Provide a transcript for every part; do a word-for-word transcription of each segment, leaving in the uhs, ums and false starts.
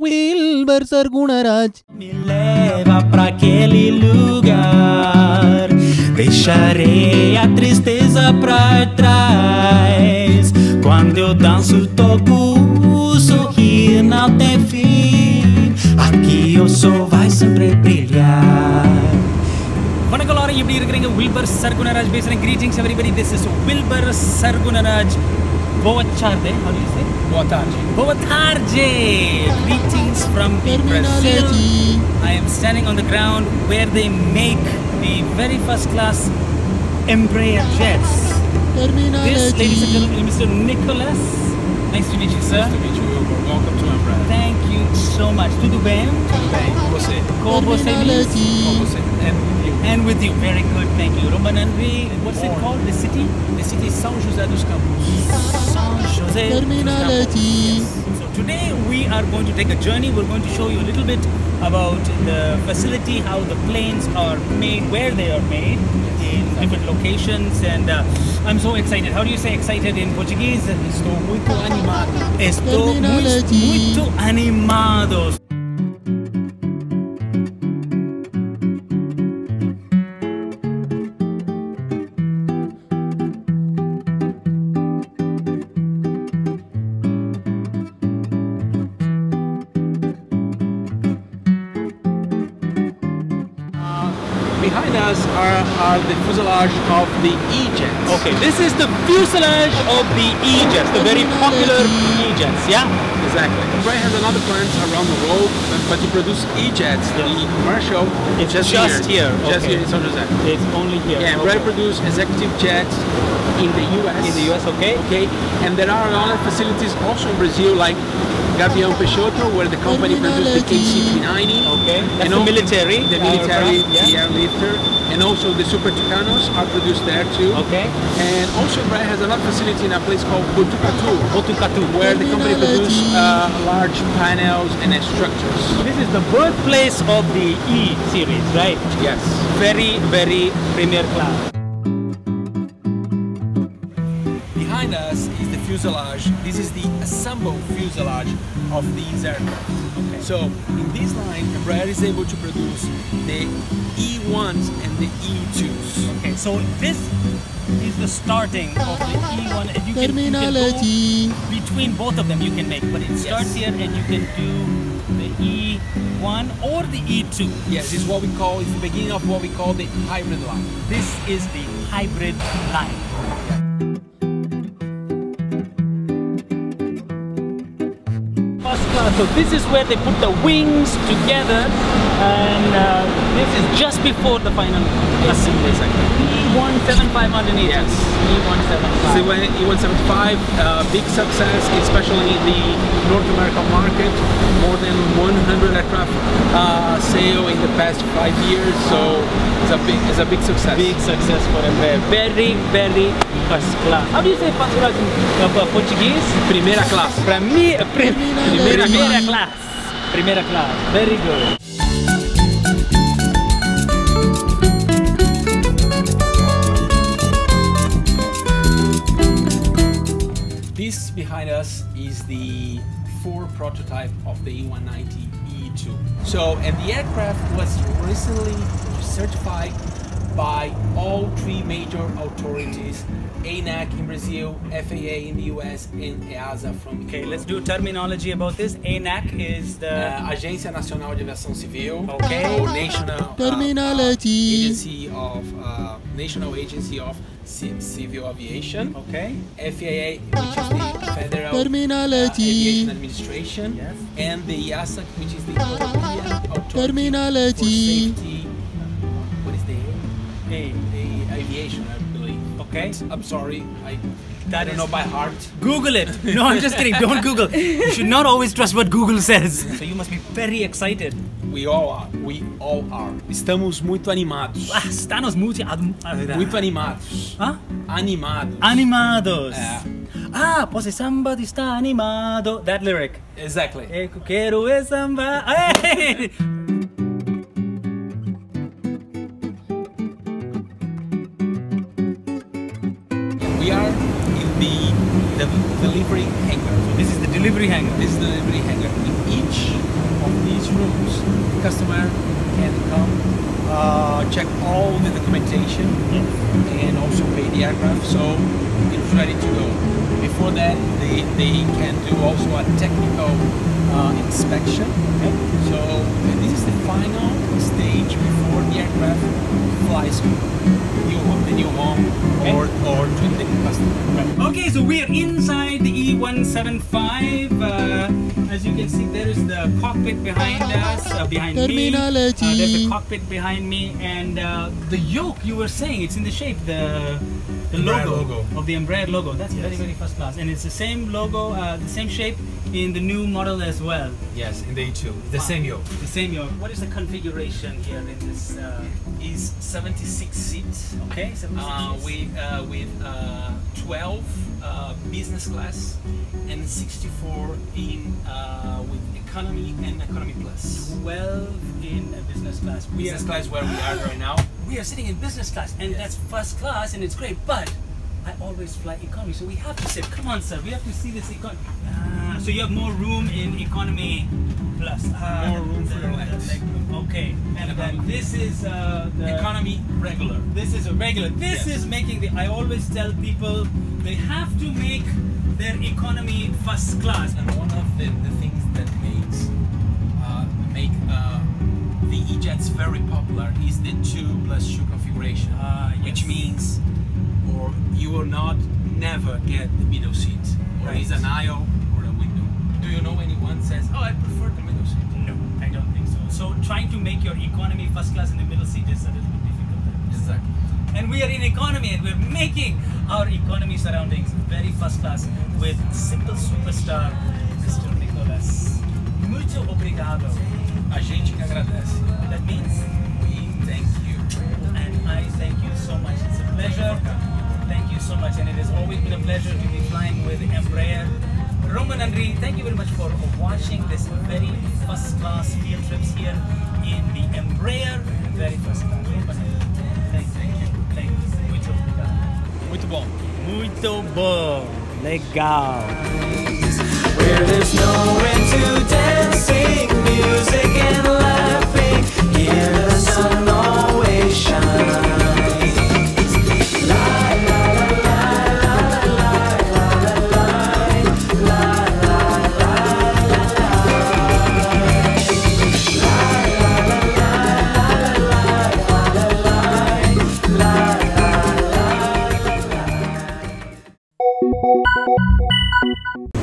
Wilbur Sargunaraj, me leva pra aquele lugar, deixarei a tristeza pra trás. Quando eu danço, toco, o sorrir não tem fim. Aqui o sol vai sempre brilhar. Wilbur Sargunaraj Basin. Greetings everybody, this is Wilbur Sargunaraj. Boa tarde, how do you say? Boa tarde. Boa tarde! Greetings from Brazil. I am standing on the ground where they make the very first class Embraer jets. This, ladies and gentlemen, Mister Nicholas. Nice to meet you, sir. Nice to meet you, Wilbur. Welcome to Embraer. Thank you so much. Tudo bem? Tudo bem. Você? Com você? Com você. And with you, very good, thank you. Roman Henry, what's it called? The city? The city is São José dos Campos. São José dos Campos. Yes. So today we are going to take a journey. We're going to show you a little bit about the facility, how the planes are made, where they are made, in different locations, and uh, I'm so excited. How do you say excited in Portuguese? Estou muito animado. Estou muito animado. Behind us are, are the fuselage of the E-Jets. Okay, this is the fuselage of the E-Jets, the very popular E-Jets, yeah? Exactly. Embraer has another plant around the world, but to produce E-Jets, yeah. The commercial, it's just, just here. here. Just okay. here in São José. It's only here. Yeah, Embraer okay. produce executive jets in the U S. In the U S, okay. Okay, and there are other facilities also in Brazil, like Gavião Peixoto, where the company produced the K C three ninety. Okay. That's and the military. The military, aircraft, yeah. the airlifter. And also the Super Tucanos are produced there too. Okay. And also Embraer has another facility in a place called Botucatu. Botucatu. Where the company produces uh, large panels and structures. So this is the birthplace of the E-Series, right? Yes. Very, very premier class. Behind us is the fuselage. This is the assembled fuselage of these aircraft. Okay. So in this line, Embraer is able to produce the E ones and the E twos. Okay. So this is the starting of the E one, and you can, you can go between both of them. You can make, but it starts yes. here, and you can do the E one or the E two. Yes, this is what we call. It's the beginning of what we call the hybrid line. This is the hybrid line. So this is where they put the wings together, and uh, this is just before the final assembly. Yes, exactly. E one seventy-five underneath. Yes. E one seventy-five. So when E one seventy-five, uh, big success, especially in the North American market. More than one hundred aircraft uh, sale in the past five years. So it's a big, it's a big success. Big success for Embraer. Very, very first class. How do you say first class in uh, Portuguese? Primeira classe. Para mim, prim primeira. Primeira class. Primeira class. Very good. This behind us is the four prototype of the E one ninety E two. So, and the aircraft was recently certified by all three major authorities, ANAC in Brazil, F A A in the U S, and EASA from Okay, Europe. Let's do terminology about this. ANAC is the... Uh, Agência Nacional de Aviação Civil. Okay. Or National... Terminology. Uh, uh, agency of... Uh, National Agency of Civil Aviation. Okay. F A A, which is the Federal uh, Aviation Administration. Yes. And the EASA, which is the European Authority terminology. For Safety... What is the... A. The aviation, I believe. Okay. But I'm sorry. I... That I don't know by heart. Google it. No, I'm just kidding. Don't Google. You should not always trust what Google says. So you must be very excited. We all are. We all are. Estamos muito animados. Ah, estamos muito animados. Muito animados. Hã? Animados. Animados. É. Ah, pois é, samba está animado. That lyric. Exactly. Eu quero é samba. Hey! delivery hangar. So this is the delivery hangar. This is the delivery hangar. In each of these rooms, the customer can come, uh, check all the documentation, yes, and also pay the aircraft, so it's ready to go. Before that, they, they can do also a technical uh, inspection. Okay. So this is the final stage before the aircraft flies to new home, the new home, okay, or, or to the customer. Okay, so we are inside the E one seventy-five. Uh, as you can see, there is the cockpit behind us, uh, behind me. Uh, there's a cockpit behind me, and uh, the yoke, you were saying, it's in the shape, the, the logo, logo of the Embraer logo. That's yes. very, very first class, and it's the same logo, uh, the same shape in the new model as well. Yes, in the E two, the wow. same yoke. The same yoke. What is the configuration here in this? Uh, is seventy-six seats. Okay, seventy-six uh, seats. With, uh, with uh, twelve uh, business class and sixty-four in uh, with economy and economy plus. twelve in a business class. We business are, class where we are right now. We are sitting in business class, and yes. that's first class, and it's great, but I always fly economy, so we have to sit. Come on, sir, we have to see this economy. Ah, so you have more room in economy plus. Ah, more room for your legs. Okay, and then this is uh, the economy regular. This is a regular. This yes. is making the. I always tell people they have to make their economy first class. And one of the, the things that makes uh, make uh, the E-Jets very popular is the two plus two configuration, uh, yes. which means. Or you will not never get the middle seat, or right. is an aisle or a window. Do you know anyone says, "Oh, I prefer the middle seat"? No, I don't think so. So trying to make your economy first class in the middle seat is a little bit difficult. Exactly. And we are in economy, and we're making our economy surroundings very first class with simple superstar, Mister Nicholas. Muito obrigado. A gente que agradece. That means we thank you, and I thank you so much. It's a pleasure. Thank you so much, and it has always been a pleasure to be flying with Embraer. Roman Henry, thank you very much for watching this very first class field trips here in the Embraer very first class. Thank you, thank you. Muito obrigado. Muito bom. Muito bom. Legal. Where there's no end to dancing, music and laughing, here the sun always shines.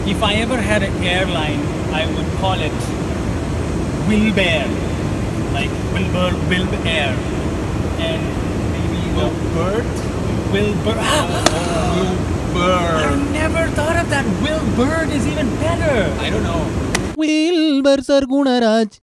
If I ever had an airline, I would call it Wilbur, like Wilbur, Wilbur, and maybe Wilbert, Wilbur. Ah, Wilbur. I never thought of that. Wilbur is even better. I don't know. Wilbur Sargunaraj.